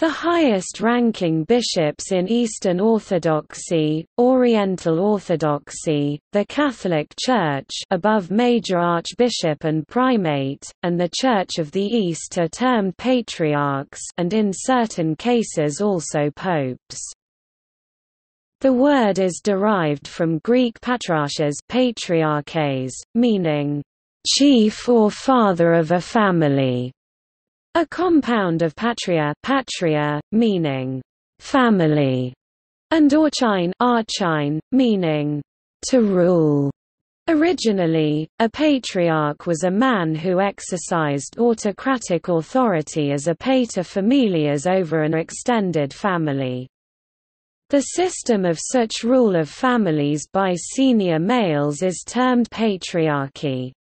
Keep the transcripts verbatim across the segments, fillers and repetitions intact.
The highest-ranking bishops in Eastern Orthodoxy, Oriental Orthodoxy, the Catholic Church above major archbishop and primate, and the Church of the East are termed patriarchs and in certain cases also popes. The word is derived from Greek patriarchas, patriarches, meaning, "chief or father of a family." A compound of patria, patria, meaning family, and orchine, archine, meaning to rule. Originally, a patriarch was a man who exercised autocratic authority as a pater familias over an extended family. The system of such rule of families by senior males is termed patriarchy.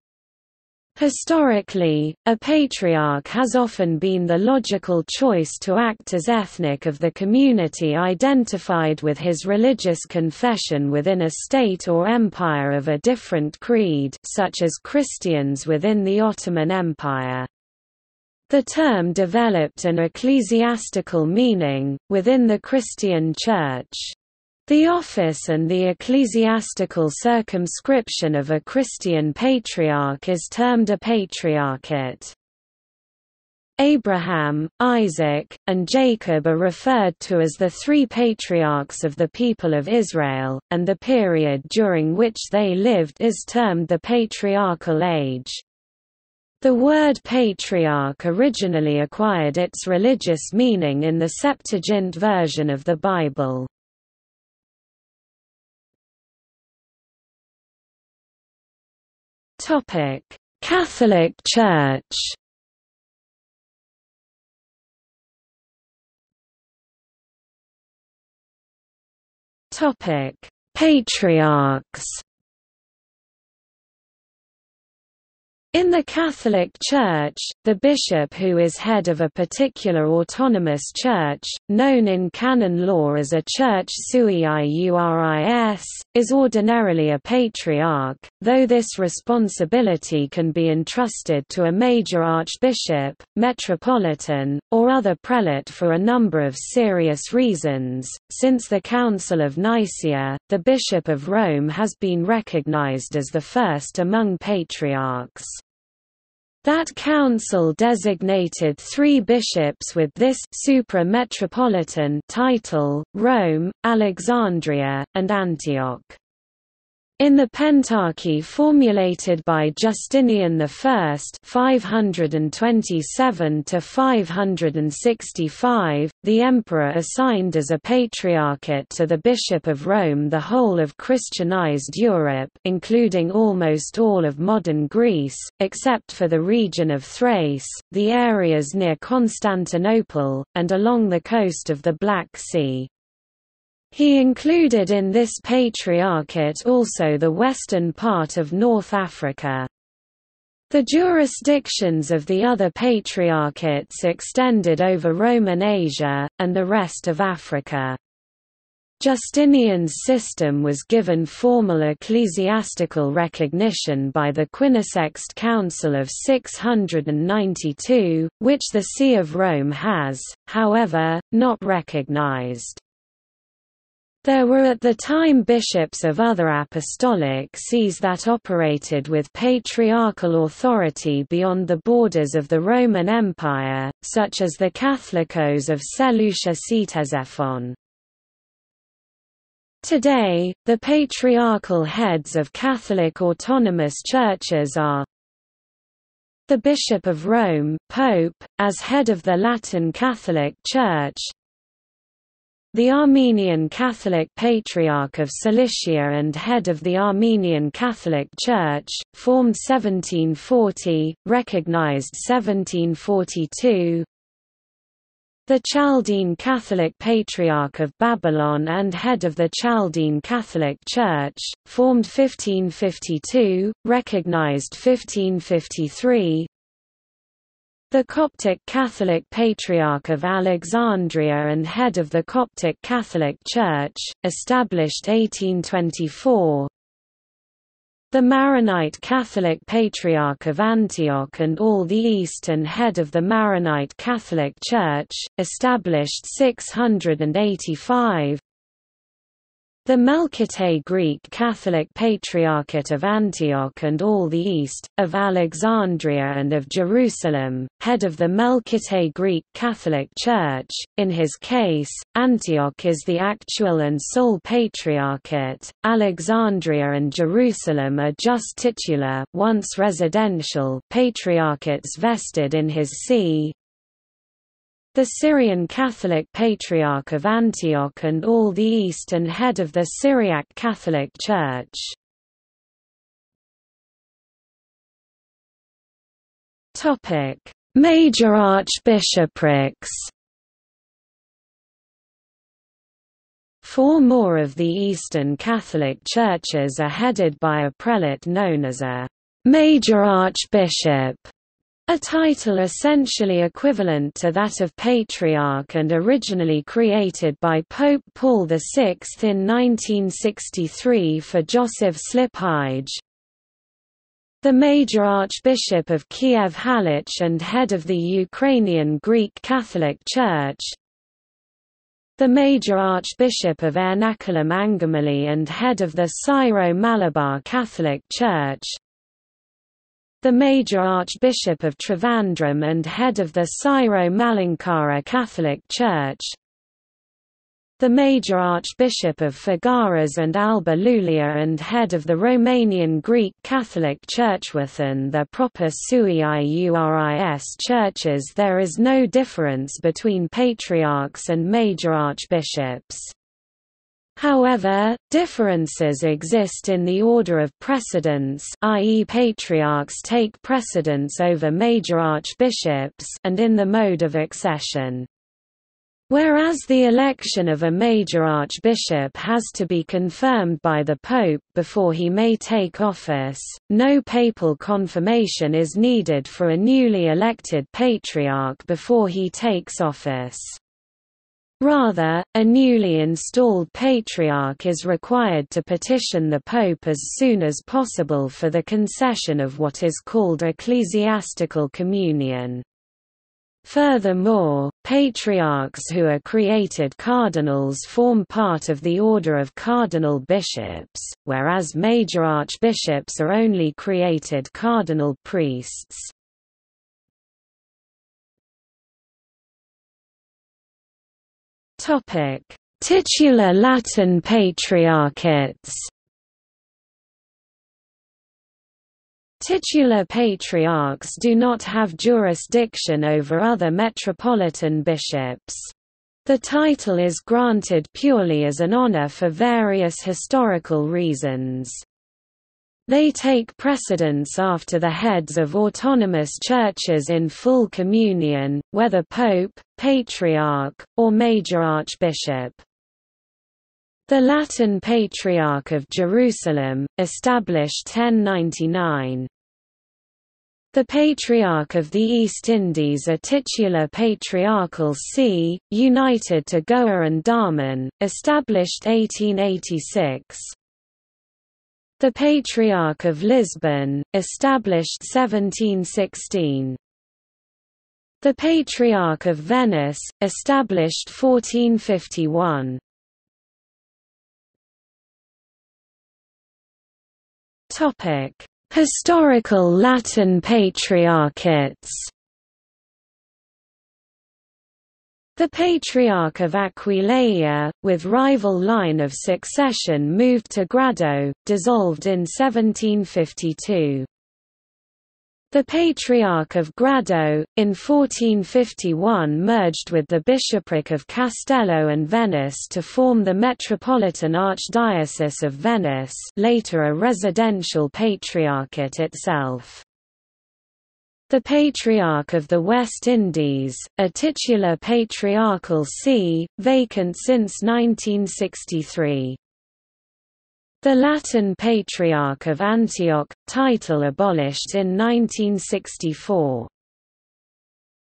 Historically, a patriarch has often been the logical choice to act as ethnic of the community identified with his religious confession within a state or empire of a different creed, such as Christians within the Ottoman Empire. The term developed an ecclesiastical meaning, within the Christian Church. The office and the ecclesiastical circumscription of a Christian patriarch is termed a patriarchate. Abraham, Isaac, and Jacob are referred to as the three patriarchs of the people of Israel, and the period during which they lived is termed the Patriarchal Age. The word patriarch originally acquired its religious meaning in the Septuagint version of the Bible. Topic: Catholic Church. Topic: Patriarchs. In the Catholic Church, the bishop who is head of a particular autonomous church, known in canon law as a church sui iuris, is ordinarily a patriarch, though this responsibility can be entrusted to a major archbishop, metropolitan, or other prelate for a number of serious reasons. Since the Council of Nicaea, the Bishop of Rome has been recognized as the first among patriarchs. That council designated three bishops with this supra-metropolitan title: Rome, Alexandria, and Antioch. In the Pentarchy formulated by Justinian the First (five twenty-seven to five sixty-five), the emperor assigned as a patriarchate to the Bishop of Rome the whole of Christianized Europe, including almost all of modern Greece, except for the region of Thrace, the areas near Constantinople, and along the coast of the Black Sea. He included in this patriarchate also the western part of North Africa. The jurisdictions of the other patriarchates extended over Roman Asia, and the rest of Africa. Justinian's system was given formal ecclesiastical recognition by the Quinisext Council of six hundred ninety-two, which the See of Rome has, however, not recognized. There were at the time bishops of other apostolic sees that operated with patriarchal authority beyond the borders of the Roman Empire, such as the Catholicos of Seleucia Ctesiphon. Today, the patriarchal heads of Catholic autonomous churches are the Bishop of Rome, Pope, as head of the Latin Catholic Church, the Armenian Catholic Patriarch of Cilicia and head of the Armenian Catholic Church, formed seventeen forty, recognized seventeen forty-two, the Chaldean Catholic Patriarch of Babylon and head of the Chaldean Catholic Church, formed fifteen fifty-two, recognized fifteen fifty-three, the Coptic Catholic Patriarch of Alexandria and head of the Coptic Catholic Church, established eighteen twenty-four, the Maronite Catholic Patriarch of Antioch and all the eastern head of the Maronite Catholic Church, established six hundred eighty-five. The Melkite Greek Catholic Patriarchate of Antioch and all the East, of Alexandria and of Jerusalem, head of the Melkite Greek Catholic Church. In his case, Antioch is the actual and sole patriarchate, Alexandria and Jerusalem are just titular, once residential, patriarchates vested in his see. The Syrian Catholic Patriarch of Antioch and all the East and head of the Syriac Catholic Church. Topic: Major archbishoprics. Four more of the Eastern Catholic Churches are headed by a prelate known as a major archbishop, a title essentially equivalent to that of Patriarch and originally created by Pope Paul the sixth in nineteen sixty-three for Joseph Slipyj. The Major Archbishop of Kiev-Halych and head of the Ukrainian Greek Catholic Church. The Major Archbishop of Ernakulam-Angomaly and head of the Syro-Malabar Catholic Church. The Major Archbishop of Trivandrum and head of the Syro-Malankara Catholic Church. The Major Archbishop of Fagaras and Alba Iulia and head of the Romanian Greek Catholic Church. Within the proper sui iuris churches there is no difference between patriarchs and major archbishops. However, differences exist in the order of precedence, that is patriarchs take precedence over major archbishops, and in the mode of accession. Whereas the election of a major archbishop has to be confirmed by the pope before he may take office, no papal confirmation is needed for a newly elected patriarch before he takes office. Rather, a newly installed patriarch is required to petition the pope as soon as possible for the concession of what is called ecclesiastical communion. Furthermore, patriarchs who are created cardinals form part of the order of cardinal bishops, whereas major archbishops are only created cardinal priests. Topic: Titular Latin Patriarchates. Titular patriarchs do not have jurisdiction over other metropolitan bishops. The title is granted purely as an honor for various historical reasons. They take precedence after the heads of autonomous churches in full communion, whether pope, patriarch, or major archbishop. The Latin Patriarch of Jerusalem, established ten ninety-nine. The Patriarch of the East Indies are titular patriarchal see, united to Goa and Daman, established eighteen eighty-six. The Patriarch of Lisbon, established seventeen sixteen. The Patriarch of Venice, established fourteen fifty-one. Topic: Historical Latin Patriarchates. The Patriarch of Aquileia, with rival line of succession moved to Grado, dissolved in seventeen fifty-two. The Patriarch of Grado, in fourteen fifty-one merged with the bishopric of Castello and Venice to form the Metropolitan Archdiocese of Venice, later a residential patriarchate itself. The Patriarch of the West Indies, a titular patriarchal see, vacant since nineteen sixty-three. The Latin Patriarch of Antioch, title abolished in nineteen sixty-four.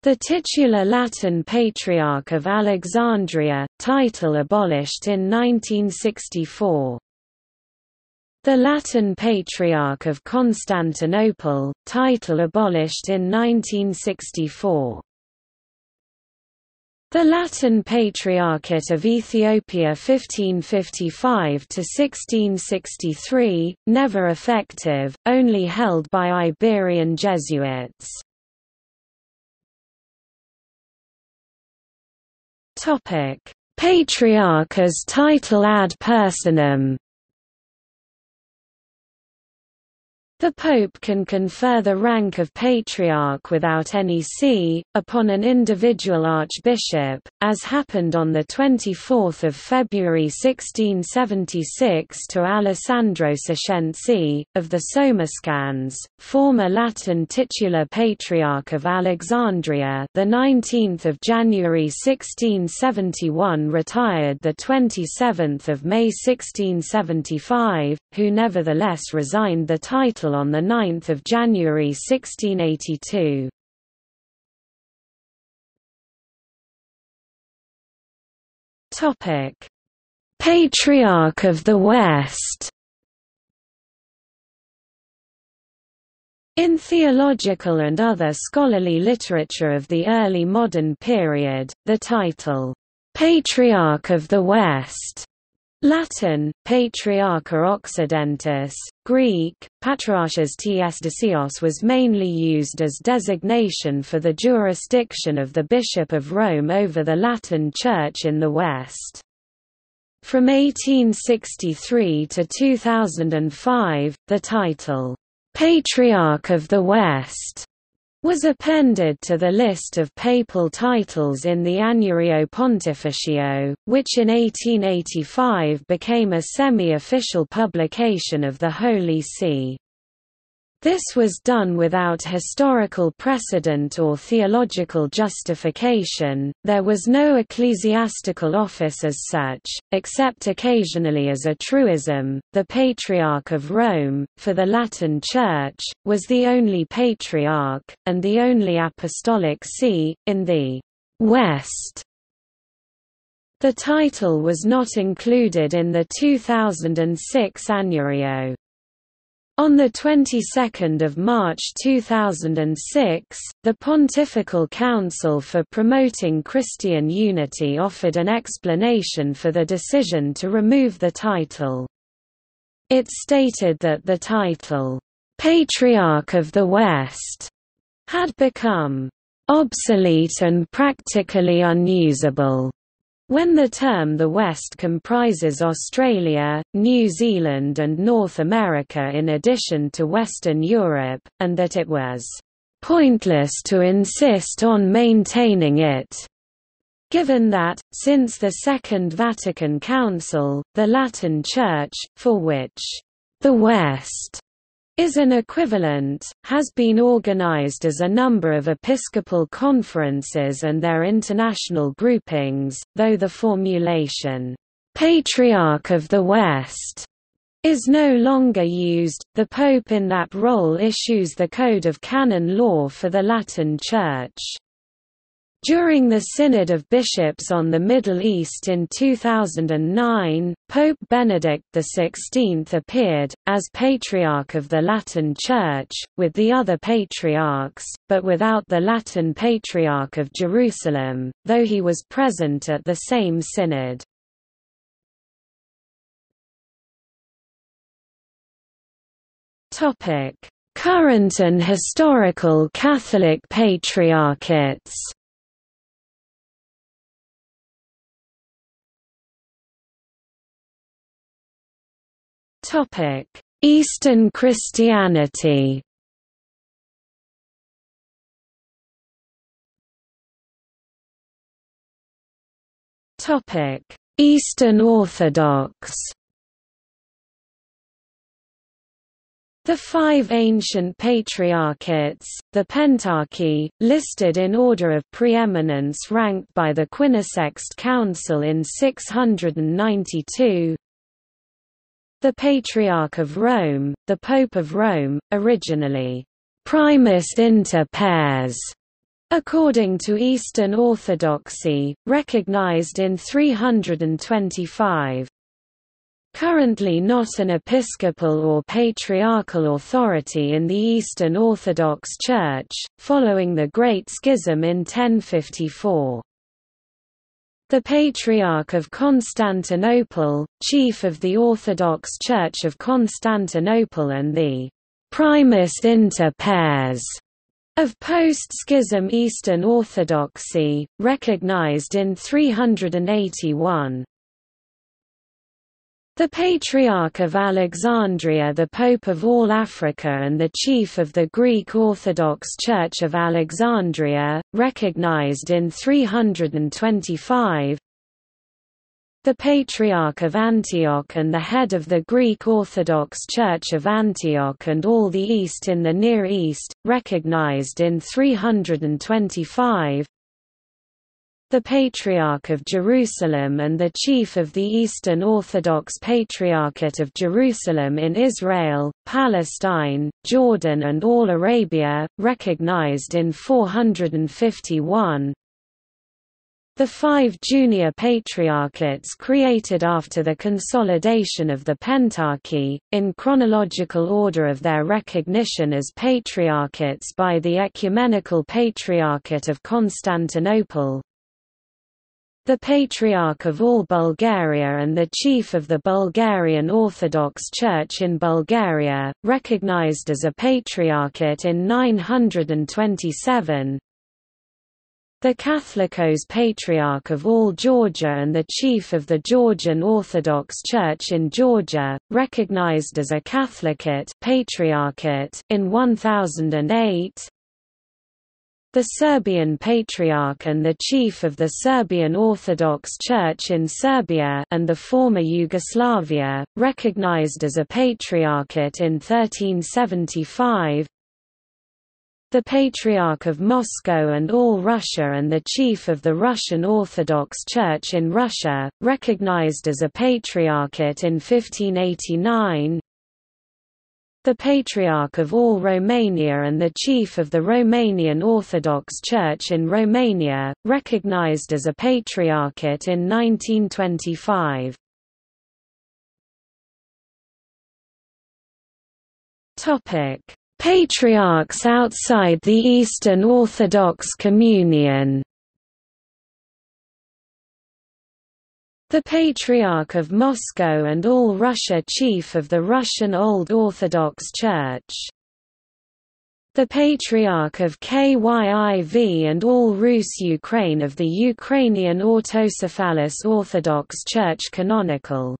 The titular Latin Patriarch of Alexandria, title abolished in nineteen sixty-four. The Latin Patriarch of Constantinople, title abolished in nineteen sixty-four. The Latin Patriarchate of Ethiopia fifteen fifty-five to sixteen sixty-three, never effective, only held by Iberian Jesuits. Patriarch as title ad personam. The Pope can confer the rank of Patriarch without any see, upon an individual archbishop, as happened on the twenty-fourth of February sixteen seventy-six to Alessandro Sicenzi, of the Somascans, former Latin titular Patriarch of Alexandria, the nineteenth of January sixteen seventy-one, retired the twenty-seventh of May sixteen seventy-five, who nevertheless resigned the title on the ninth of January sixteen eighty-two. Topic: Patriarch of the West. In theological and other scholarly literature of the early modern period, the title Patriarch of the West, Latin, Patriarcha Occidentis, Greek, Patriarchas Tsios, was mainly used as designation for the jurisdiction of the Bishop of Rome over the Latin Church in the West. From eighteen sixty-three to two thousand five, the title, Patriarch of the West, was appended to the list of papal titles in the Annuario Pontificio, which in eighteen eighty-five became a semi-official publication of the Holy See. This was done without historical precedent or theological justification. There was no ecclesiastical office as such, except occasionally as a truism. The Patriarch of Rome, for the Latin Church, was the only patriarch, and the only apostolic see, in the West. The title was not included in the two thousand six Annuario. On the twenty-second of March two thousand six, the Pontifical Council for Promoting Christian Unity offered an explanation for the decision to remove the title. It stated that the title, Patriarch of the West, had become obsolete and practically unusable, when the term the West comprises Australia, New Zealand and North America in addition to Western Europe, and that it was pointless to insist on maintaining it, given that, since the Second Vatican Council, the Latin Church, for which the West is an equivalent, has been organized as a number of episcopal conferences and their international groupings, though the formulation, Patriarch of the West, is no longer used. The Pope in that role issues the Code of Canon Law for the Latin Church. During the Synod of Bishops on the Middle East in two thousand nine, Pope Benedict the sixteenth appeared, as Patriarch of the Latin Church, with the other patriarchs, but without the Latin Patriarch of Jerusalem, though he was present at the same synod. Current and historical Catholic Patriarchates. Eastern Christianity. Eastern Orthodox. The five ancient patriarchates, the Pentarchy, listed in order of preeminence ranked by the Quinisext Council in six hundred ninety-two, the Patriarch of Rome, the Pope of Rome, originally primus inter pares, according to Eastern Orthodoxy, recognized in three hundred twenty-five. currently not an episcopal or patriarchal authority in the Eastern Orthodox Church, following the Great Schism in ten fifty-four. The Patriarch of Constantinople, chief of the Orthodox Church of Constantinople and the «primus inter pares» of post-schism Eastern Orthodoxy, recognized in three hundred eighty-one. The Patriarch of Alexandria, the Pope of all Africa and the Chief of the Greek Orthodox Church of Alexandria, recognized in three hundred twenty-five. The Patriarch of Antioch and the head of the Greek Orthodox Church of Antioch and all the East in the Near East, recognized in three hundred twenty-five. The Patriarch of Jerusalem and the Chief of the Eastern Orthodox Patriarchate of Jerusalem in Israel, Palestine, Jordan and all Arabia, recognized in four hundred fifty-one. The five junior patriarchates created after the consolidation of the Pentarchy, in chronological order of their recognition as patriarchates by the Ecumenical Patriarchate of Constantinople. The Patriarch of all Bulgaria and the Chief of the Bulgarian Orthodox Church in Bulgaria, recognized as a Patriarchate in nine hundred twenty-seven. The Catholicos Patriarch of all Georgia and the Chief of the Georgian Orthodox Church in Georgia, recognized as a Catholicate Patriarchate in one thousand eight. The Serbian Patriarch and the Chief of the Serbian Orthodox Church in Serbia and the former Yugoslavia, recognized as a Patriarchate in thirteen seventy-five. The Patriarch of Moscow and all Russia and the Chief of the Russian Orthodox Church in Russia, recognized as a Patriarchate in fifteen eighty-nine. The Patriarch of all Romania and the Chief of the Romanian Orthodox Church in Romania, recognized as a Patriarchate in nineteen twenty-five. Patriarchs outside the Eastern Orthodox Communion. The Patriarch of Moscow and all Russia, Chief of the Russian Old Orthodox Church. The Patriarch of Kyiv and all Rus Ukraine of the Ukrainian Autocephalous Orthodox Church Canonical.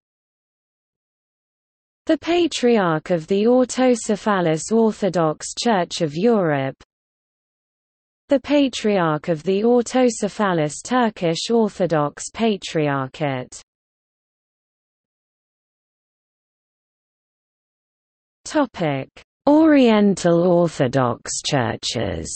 The Patriarch of the Autocephalous Orthodox Church of Europe. The Patriarch of the Autocephalous Turkish Orthodox Patriarchate. Topic: Oriental Orthodox Churches.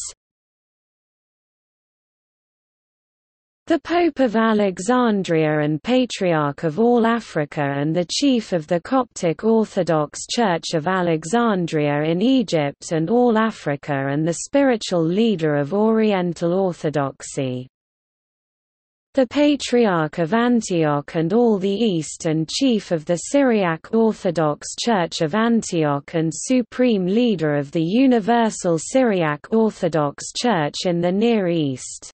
The Pope of Alexandria and Patriarch of all Africa and the Chief of the Coptic Orthodox Church of Alexandria in Egypt and all Africa and the spiritual leader of Oriental Orthodoxy. The Patriarch of Antioch and all the East and Chief of the Syriac Orthodox Church of Antioch and supreme leader of the Universal Syriac Orthodox Church in the Near East.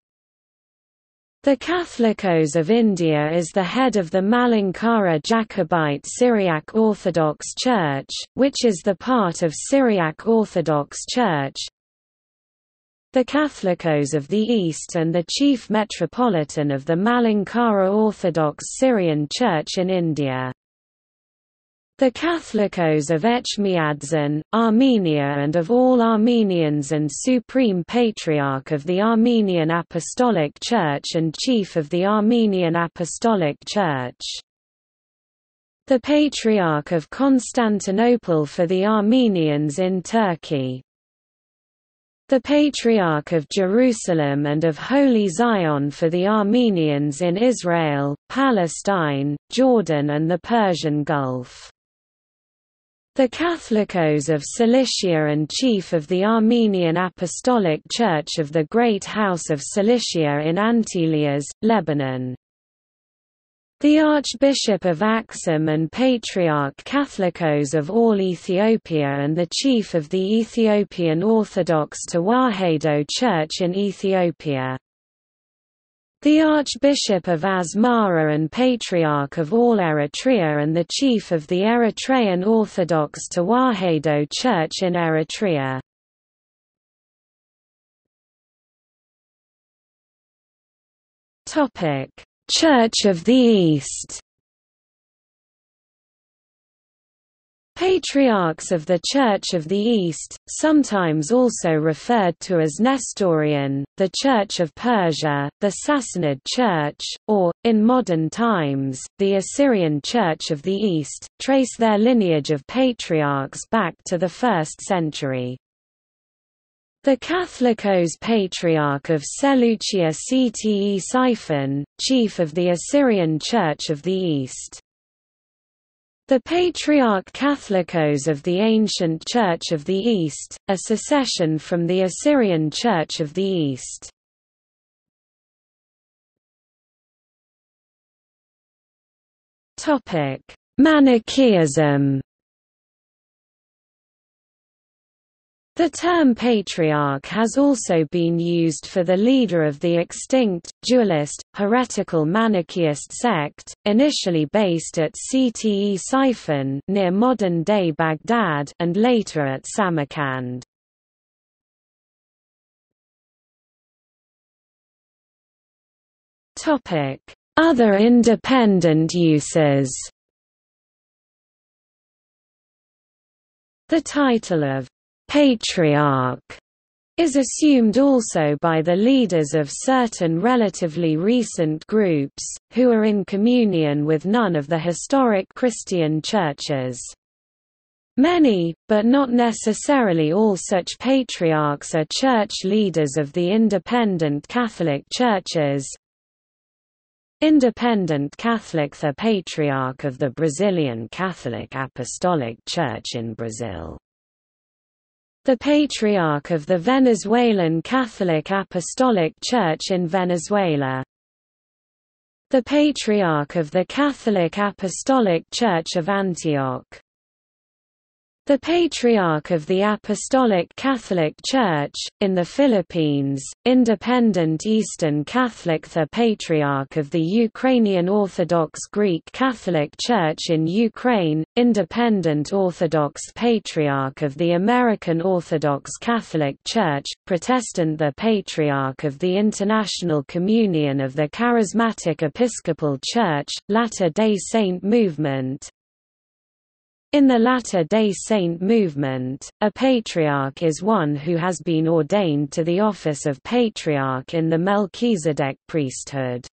The Catholicos of India is the head of the Malankara Jacobite Syriac Orthodox Church, which is the part of Syriac Orthodox Church. The Catholicos of the East and the chief metropolitan of the Malankara Orthodox Syrian Church in India. The Catholicos of Etchmiadzin, Armenia and of all Armenians and Supreme Patriarch of the Armenian Apostolic Church and Chief of the Armenian Apostolic Church. The Patriarch of Constantinople for the Armenians in Turkey. The Patriarch of Jerusalem and of Holy Zion for the Armenians in Israel, Palestine, Jordan and the Persian Gulf. The Catholicos of Cilicia and Chief of the Armenian Apostolic Church of the Great House of Cilicia in Antelias, Lebanon. The Archbishop of Aksum and Patriarch Catholicos of all Ethiopia and the chief of the Ethiopian Orthodox Tawahedo Church in Ethiopia. The Archbishop of Asmara and Patriarch of all Eritrea and the chief of the Eritrean Orthodox Tewahedo Church in Eritrea. Church of the East. Patriarchs of the Church of the East, sometimes also referred to as Nestorian, the Church of Persia, the Sassanid Church, or, in modern times, the Assyrian Church of the East, trace their lineage of patriarchs back to the first century. The Catholicos Patriarch of Seleucia Ctesiphon, chief of the Assyrian Church of the East. The Patriarch Catholicos of the Ancient Church of the East, a secession from the Assyrian Church of the East. Manichaeism. The term patriarch has also been used for the leader of the extinct, dualist, heretical Manichaeist sect, initially based at Ctesiphon near modern-day Baghdad and later at Samarkand. Other independent uses. The title of Patriarch is assumed also by the leaders of certain relatively recent groups, who are in communion with none of the historic Christian churches. Many, but not necessarily all such patriarchs are church leaders of the independent Catholic churches. Independent Catholic, the Patriarch of the Brazilian Catholic Apostolic Church in Brazil. The Patriarch of the Venezuelan Catholic Apostolic Church in Venezuela. The Patriarch of the Catholic Apostolic Church of Antioch. The Patriarch of the Apostolic Catholic Church, in the Philippines, Independent Eastern Catholic, the Patriarch of the Ukrainian Orthodox Greek Catholic Church in Ukraine, Independent Orthodox Patriarch of the American Orthodox Catholic Church, Protestant, the Patriarch of the International Communion of the Charismatic Episcopal Church, Latter-day Saint movement. In the Latter-day Saint movement, a patriarch is one who has been ordained to the office of patriarch in the Melchizedek priesthood.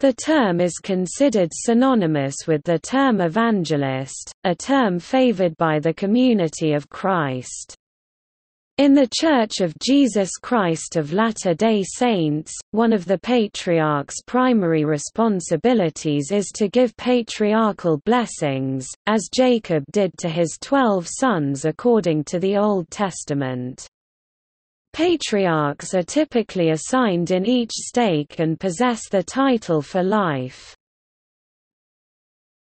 The term is considered synonymous with the term evangelist, a term favored by the community of Christ. In the Church of Jesus Christ of Latter-day Saints, one of the Patriarch's primary responsibilities is to give patriarchal blessings, as Jacob did to his twelve sons according to the Old Testament. Patriarchs are typically assigned in each stake and possess the title for life.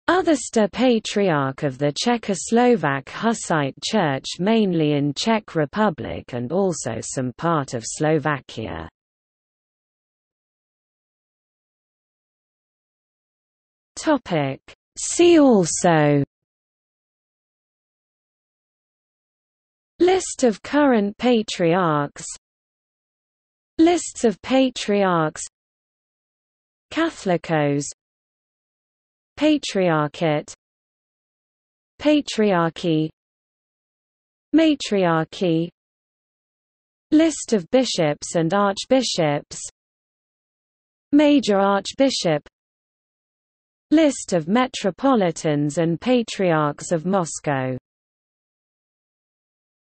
Other Patriarch of the Czechoslovak Hussite Church, mainly in Czech Republic and also some part of Slovakia. Topic. See also: List of current patriarchs, Lists of patriarchs, Catholicos, Patriarchate, Patriarchy, Matriarchy, List of bishops and archbishops, Major Archbishop, List of metropolitans and patriarchs of Moscow.